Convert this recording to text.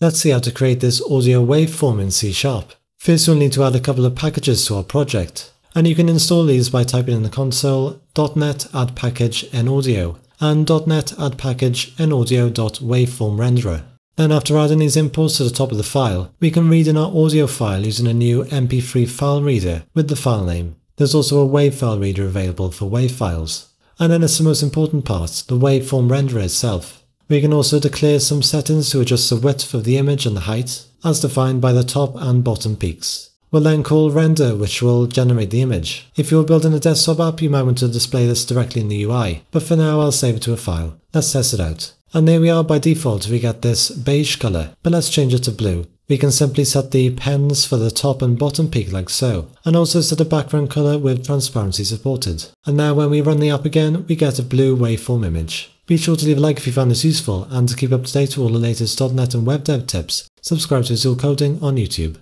Let's see how to create this audio waveform in C#. First, we'll need to add a couple of packages to our project, and you can install these by typing in the console .NET add package NAudio and .NET add package NAudio.WaveformRenderer. Then after adding these imports to the top of the file, we can read in our audio file using a new MP3 file reader with the file name. There's also a wave file reader available for wave files. And then it's the most important part, the waveform renderer itself. We can also declare some settings to adjust the width of the image and the height, as defined by the top and bottom peaks. We'll then call render, which will generate the image. If you're building a desktop app, you might want to display this directly in the UI, but for now I'll save it to a file. Let's test it out. And there we are. By default we get this beige color, but let's change it to blue. We can simply set the pens for the top and bottom peak like so, and also set a background color with transparency supported. And now when we run the app again, we get a blue waveform image. Be sure to leave a like if you found this useful, and to keep up to date with all the latest .NET and web dev tips, subscribe to Azul Coding on YouTube.